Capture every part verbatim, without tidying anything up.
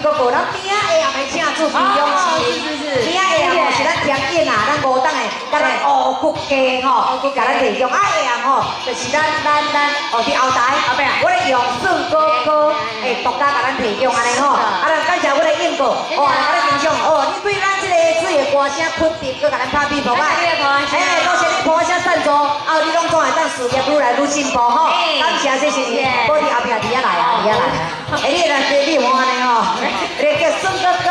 伊个无咱边仔下来正做平庸市，边仔下吼是咱田野啊，咱五档的，甲咱乌骨鸡吼，甲咱利用啊下吼，就是咱咱咱哦伫后台，后壁我咧用笋哥哥诶独家甲咱提供安尼吼，啊咱感谢我咧应过，哦啊咱分享哦，你对咱即个水的歌声肯定搁甲咱拍片无歹，哎多谢你捧声赞助，后日拢总会咱事业愈来愈进步吼，感谢谢谢谢，我伫后壁伫遐来啊伫遐来啊，哎你来做你有安尼吼。 你叫孙哥哥，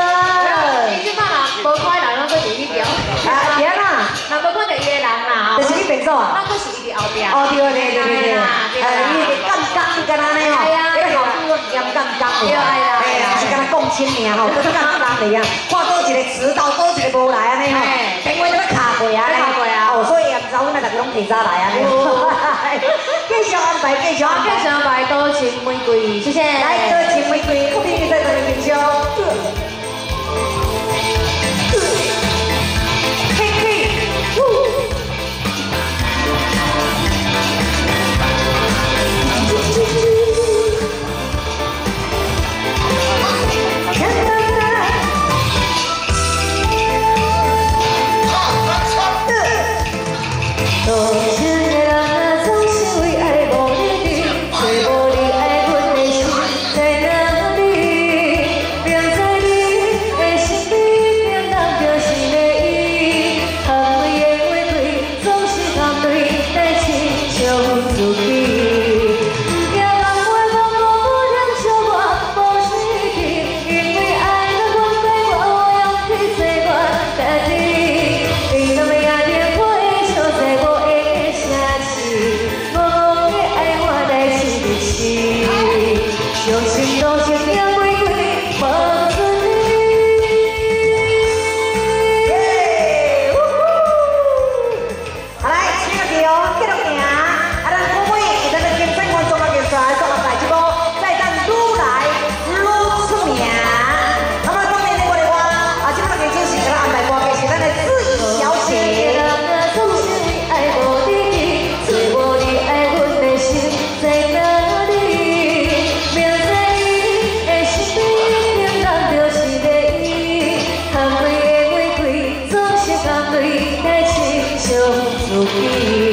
你即摆人无看人，咱搁伫迄条。啊，对啦，人无看到伊个人啦吼。就是你平做啊？咱搁是伊伫后边。哦，对对对对对。哎，伊个干干干安尼吼，伊个后边严干干的。对啦。哎呀，是干那共青年吼，都是干干的呀。看倒一个迟到，倒一个无来安尼吼，电话都要卡过啊，卡过啊。哦，所以也唔知阮那大家拢提早来安尼。继续安排，继续安排，继续安排，多情玫瑰，谢谢。来，多情玫瑰，不必再多一分钟。 Thank you.